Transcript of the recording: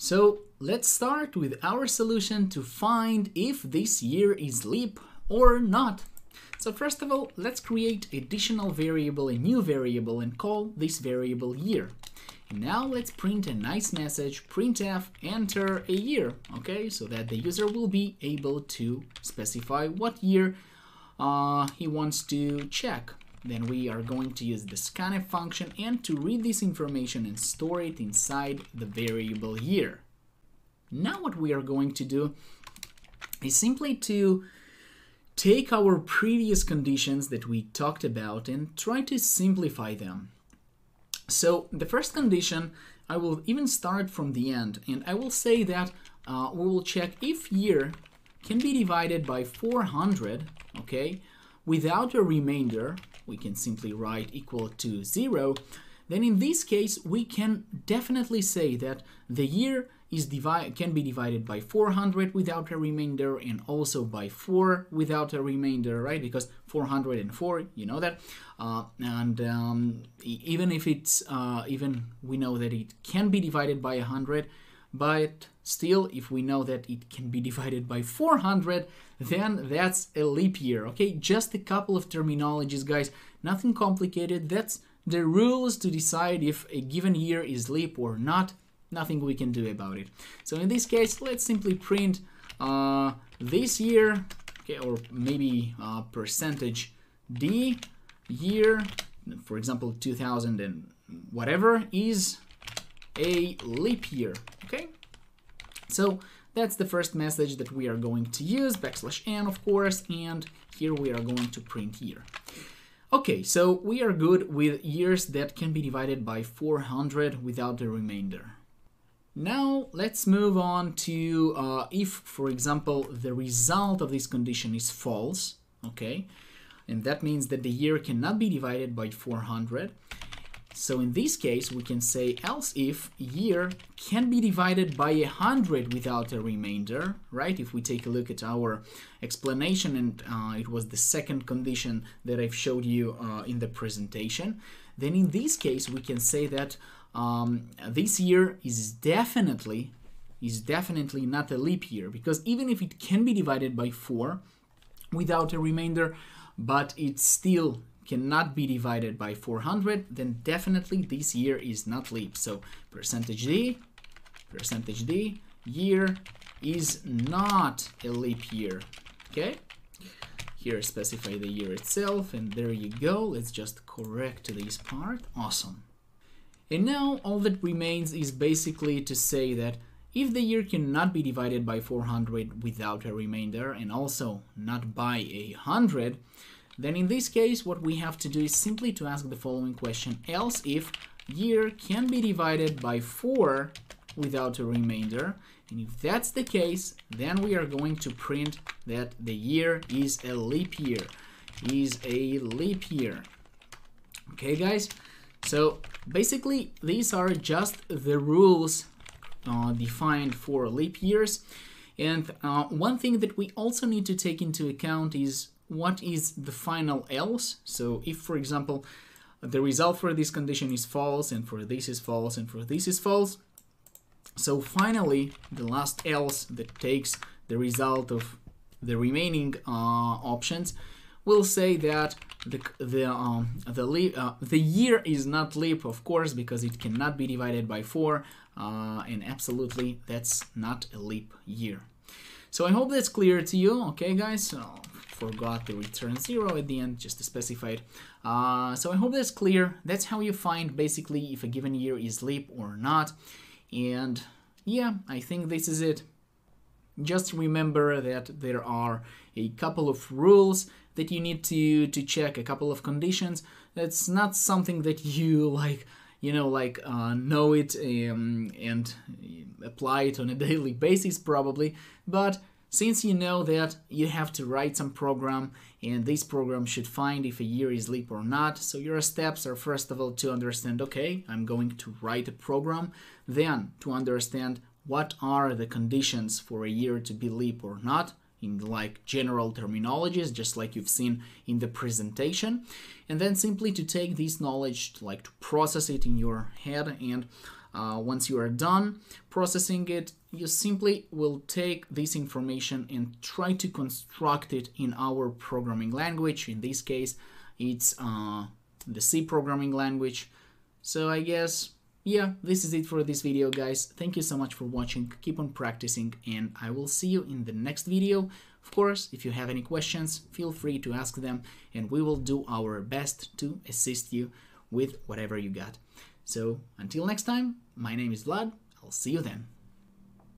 So let's start with our solution to find if this year is leap or not. So first of all, let's create additional variable, a new variable, and call this variable year. And now let's print a nice message, printf enter a year, okay, so that the user will be able to specify what year he wants to check. Then we are going to use the scanf function and to read this information and store it inside the variable year. Now what we are going to do is simply to take our previous conditions that we talked about and try to simplify them. So the first condition, I will even start from the end, and I will say that we will check if year can be divided by 400, okay, without a remainder. We can simply write equal to 0. Then in this case, we can definitely say that the year can be divided by 400 without a remainder and also by 4 without a remainder, right? Because 404, you know that, even if it's even we know that it can be divided by 100, but still, if we know that it can be divided by 400, then that's a leap year, okay? Just a couple of terminologies, guys, nothing complicated. That's the rules to decide if a given year is leap or not. Nothing we can do about it. So in this case, let's simply print this year, okay, or maybe percentage %D year, for example, 2000 and whatever, is a leap year, okay? So that's the first message that we are going to use, \n, of course, and here we are going to print year. Okay, so we are good with years that can be divided by 400 without a remainder. Now let's move on to if, for example, the result of this condition is false, okay? And that means that the year cannot be divided by 400. So in this case, we can say else if year can be divided by 100 without a remainder, right? If we take a look at our explanation, and it was the second condition that I've showed you in the presentation, then in this case, we can say that this year is definitely not a leap year, because even if it can be divided by 4 without a remainder, but it's still cannot be divided by 400, then definitely this year is not leap. So %D year is not a leap year, okay? Here specify the year itself, and there you go. Let's just correct this part. Awesome. And now all that remains is basically to say that if the year cannot be divided by 400 without a remainder and also not by 100, then in this case, what we have to do is simply to ask the following question, else if year can be divided by 4 without a remainder, and if that's the case, then we are going to print that the year is a leap year, Okay, guys? So basically, these are just the rules defined for leap years. And one thing that we also need to take into account is what is the final else. So if, for example, the result for this condition is false, and for this is false, and for this is false, so finally the last else that takes the result of the remaining options will say that the year is not leap, of course, because it cannot be divided by 4, and absolutely that's not a leap year. So I hope that's clear to you, okay, guys? So, forgot to return 0 at the end, just to specify it. So I hope that's clear. That's how you find basically if a given year is leap or not. And yeah, I think this is it. Just remember that there are a couple of rules that you need to check, a couple of conditions. That's not something that you know it and apply it on a daily basis probably, but since you know that you have to write some program, and this program should find if a year is leap or not, so your steps are first of all to understand, okay, I'm going to write a program, then to understand what are the conditions for a year to be leap or not, in like general terminologies, just like you've seen in the presentation, and then simply to take this knowledge, like to process it in your head and Once you are done processing it, you simply will take this information and try to construct it in our programming language. In this case, it's the C programming language. So I guess, yeah, this is it for this video, guys. Thank you so much for watching. Keep on practicing, and I will see you in the next video. Of course, if you have any questions, feel free to ask them, and we will do our best to assist you with whatever you got. So until next time, my name is Vlad. I'll see you then.